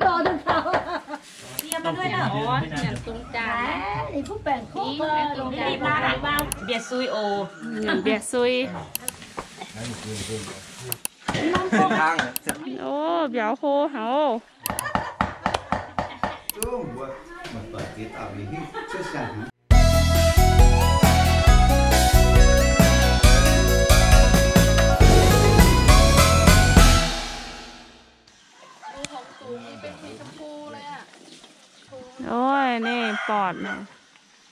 ตอทุกเท้าเยี่ยมมาด้วยนะโอ้ยเยี่ยมตรงจานไอ้ผู้แบ่งคู่ตรงจานมาหลายบ้างเบียดซุยโอเบียดซุยโอ้เบียดโคเฮาโอ้ยนี่ปอดนะ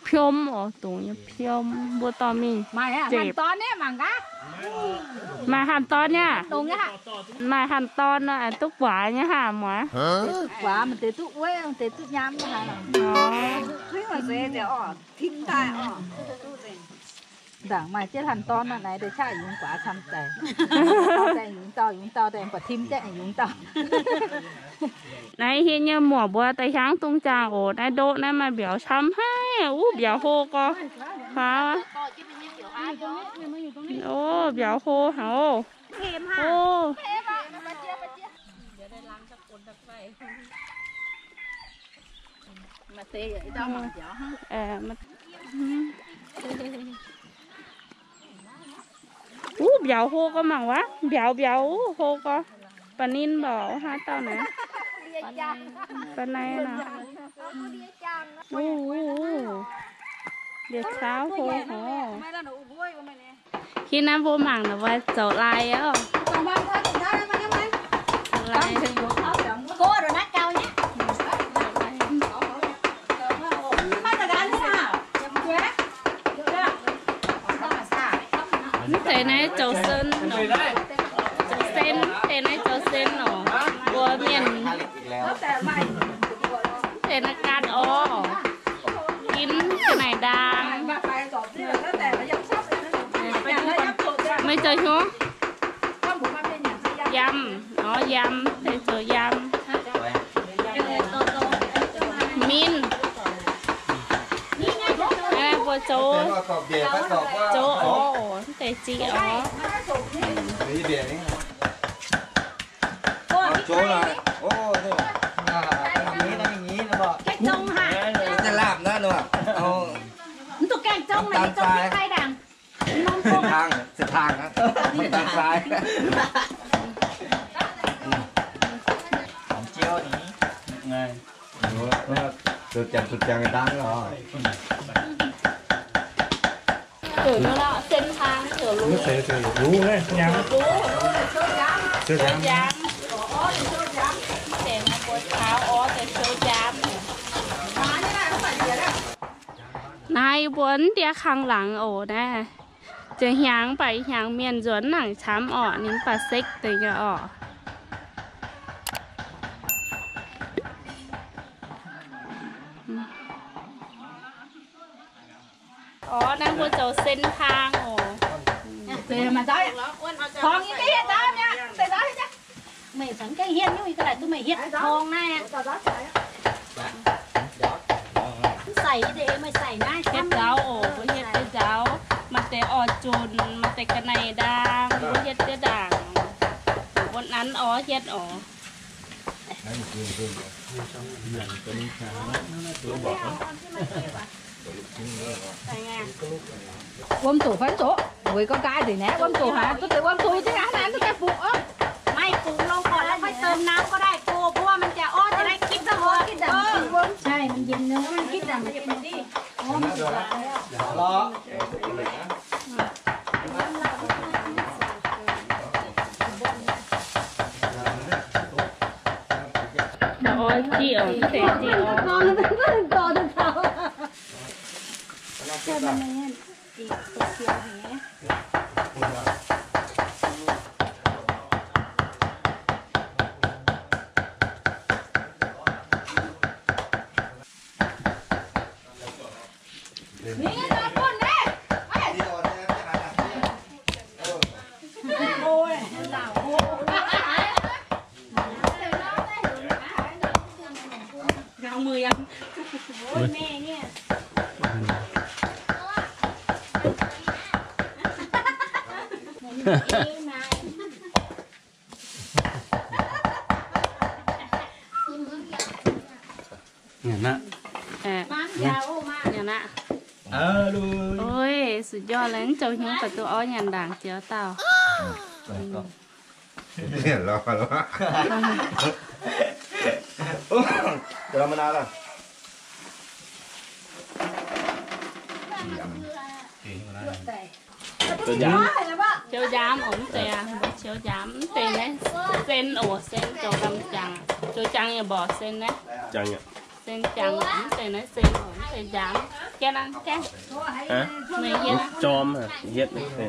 เพี้ยมอ๋อตุงเนี่ยเพี้ยมบัวตอมีมาหันตอนเนี่ยมังกะมาหันตอนเนี่ยตุงเนี่ยค่ะมาหันตอนน่ะตุ๊กหวาเนี่ยค่ะหมอตุ๊กหวามันเตะตุ๊กเว้ยมันเตะตุ๊กย้ำนะคะอ๋อเฮ้ยมันเสียเดี๋ยวอ๋อทิ้งตายอ๋อด่างมาเจ้าหันตอนมาไหนเดี๋ยวชาอยู่ขวาทำใจแต่อยู่ต่ออยู่ต่อแต่กว่าทิ้งแต่อยู่ต่อในเฮียเนี่ยหมอบัวแต่ช้างตรงจางโอดในโดดนั่นมาเบี่ยวช้ำให้อู้เบี่ยวโฮก็ฟ้าโอ้เบี่ยวโฮเฮาเค็มฮะโอ้มาเตะไอ้ดำมาเดี๋ยวฮะมาอู้เบี่ยวโฮก็มั่งวะเบี่ยวโฮก็ปนินบอกฮะเต่านะปนายนะโอ้โหเด็กสาวโหคิดน้ำโบมังนะว่าเจ้าลายอ่ะลายโก้หรือนักเก่าเนี่ยมาตรการที่น่ะเตยนายเจ้าเซนเนาะเซนเตยนายเจ้าเซนเนาะบัวเมียนเตยนักการอ๋อกินที่ไหนดังไม่เจอชัวยำอ๋อยำเตยเจอยำมินบัวโจโจอ๋อเตยจีอ๋อโจนะโอ้เนี่ยอย่างนี้นะบอกแกงจงค่ะจะลาบนะหนูเอาตุ๊กแกงจงไหนจงที่ใครดังน้องโกงเส้นทางนะมันทางซ้ายหอมเจียวนี้ไงแล้วสุดจังดังเหรอเกิดมาแล้วเส้นทางเกิดรู้เลยยังนายบนเดียข้างหลังโอ้แน่จะหางไปหางเมียนจวนหนังช้ำอ่อนิ่งปลาเซ็กตัวเงาอ่ออ๋อนั่งบนเจ้าเส้นทางโอ้เจอมาจ้อยทองยี่ปีจ้าเนี่ยเจอจ้าจ้าไม่สังเกตเฮียนยุ่ยกระไรตัวไม่เฮียนทองแน่ใส่เดไม่ใส่หน้าเฮ็ดเจ้าโอ้เฮ็ดเจ้ามาเตะออจุนมาเตะกระไนด่างเฮ็ดเตะด่างวันนั้นอ๋อเฮ็ดอ๋อว่มตู่พันโตเว้ยก็กายถึงนะว่มตู่หาตุ๊ดแต่ว่มตู่ที่ร้านนั้นตุ๊ดแต่ปลูกอ๋อไม่ปลูกลงก่อนแล้วค่อยเติมน้ำก็ได้ปลูกเพราะว่ามันจะอ้อจะได้คิดสมองคิดดังใช่มันเย็นเนื้อมันคิดดังมันจะเป็นดีอ๋อมันจะร้อนแต่อ๋อจีอ๋อเตะจีอ๋อต่อเจ้ามันเนี่ยจีตัวเขียวอย่างเงี้ยนี่ไงตัวคนเนี่ยไอ้โอ้ยหนาวโอ้ยเงามือยังโอ้ยแม่เนี่ย เนี่ยนะมาเจ้ามาเนี่ยนะดูโอ้ยสุดยอดเลยเจ้าหิ้งประตูอ้อยันด่างเจ้าเต่าเนี่ยรอเดี๋ยวมานานละเจ้าย้ำอ๋อเจ้าเจ้าย้ำเต้นนะเส้นโอ้เส้นเจ้ากำจังเจ้าจังอย่าบอกเส้นนะจังเนี่ยเส้นจังอ๋อเต้นนะเส้นอ๋อเส้นย้ำแกนั่งแกฮะไม่เย็นจอมฮะเย็นเลยมื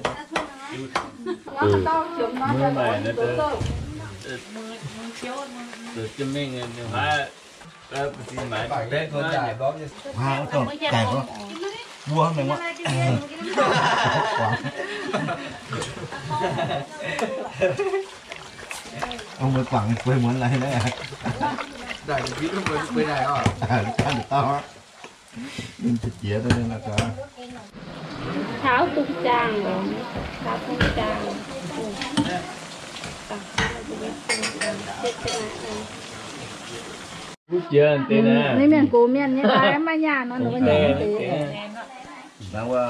อใหม่นะเธอเดี๋ยวจะไม่เงินเนี่ยมาแล้วปีใหม่เด็กคนใหญ่บ้องจะว้าวต้องแก่ก็วัวเหมือนว่าเอาไปฝังไปเหมือนอะไรได้ได้พี่ต้องไปได้หรอการต่อมันจะเจียได้เลยนะครับเท้าตุ้งจางเหรอเท้าตุ้งจางกูเจอเต้นนะนี่เมียนกูเมียนเนี่ยตายมาหยาดนอนหนูมันหยาดตีแล้วว่า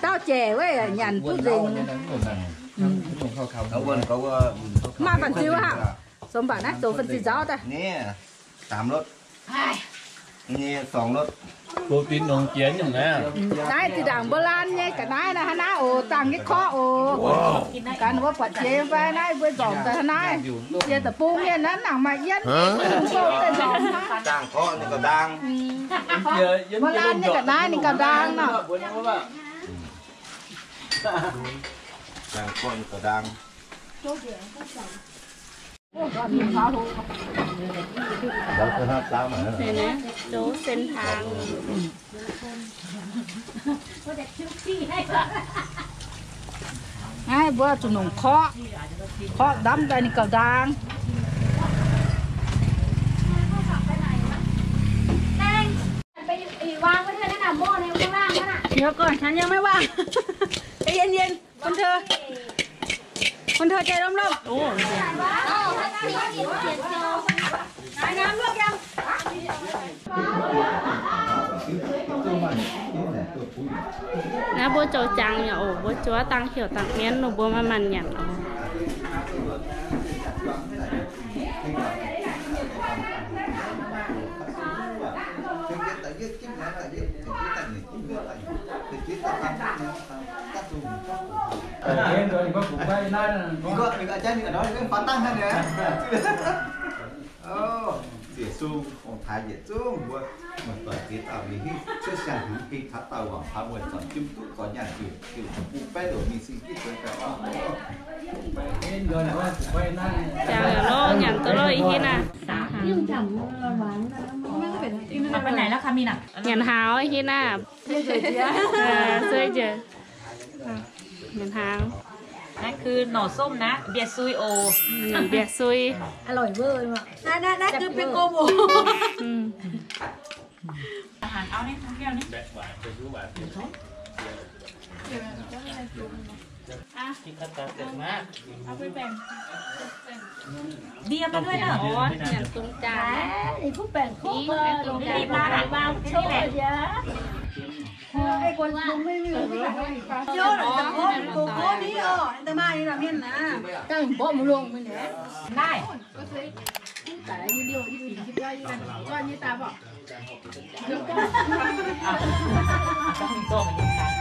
เต้าแจ๋วเลยหยาดตุ้งจริงเขาว่ามาฝันซิวฮะสมบัตินะตัวฝันซิวจ้าแต่เนี่ย3 รถนี่2 รถโปรตีนนองเจียนอย่างนี้นายที่ด่างโบราณเนี่ยกับนายนะฮะนายโอ้ต่างกี่ข้อโอ้การว่าผัดเจียนไปนายไปสองแต่นายเจียนแต่ปูเนี่ยนั้นหนังมาเย็นต่างข้อนี่ก็ด่างโบราณนี่กับนายนี่ก็ด่างเนาะต่างข้อนี่ก็ด่างแล้วก็ทำตามมาเห็นไหมโจเส้นทางไอ้บัวจุนงเคาะดำได้นี่ก็ดังวางไว้เธอแนะนำโม่ในข้างล่างนั่นน่ะเดี๋ยวก่อนฉันยังไม่ว่างใจเย็นๆคนเธอใจร่มๆโอ้น้ำลวกยังนะบัวโจจังเนี่ยโอ้บัวจัวตังเขียวตังเมียนหนูบัวมันเนี่ยก็อาจารย์อย่างน้อยก็ฟันตั้งให้เนี่ยโอ้เสียซูของไทยเสียซูบัวมันเปิดตีเต่ามีที่เชื่อชันถึงปีทัดเต่าหวังพาบวนสอนจุ่มตุ๊กก่อนอย่างจิ๋วปูแป้โดมีสิ่งที่เกิดกับว่าจ้าโลอย่างตัวโลอีกที่น่ะยิ่งจำหวานมันไปไหนแล้วคะมีน่ะเงินหาวอีกที่น่ะช่วยเจอเงินหาวนั่นคือหน่อส้มนะเบียซุยโอเบียซุยอร่อยเวอร์ว่ะนั่นคือปิโกโบอาหารเอาเนี่ยของแก้วนี่เอาไปแบ่งเบียร์มาด้วยเหรออย่างตรงใจไอ้ผู้แบ่งคู่เบอร์ตรงใจมาหลายบ้างแค่นี้แหละไอ้คนลุงไม่มีเลยเยอะเลยแต่โค้ดนี่แต่มานี่เราเห็นนะแต่โป๊ะมันลงมันเนี่ยได้แต่ยี่เดียวที่ผีคิดว่ายี่กันก้อนยี่ตาบอก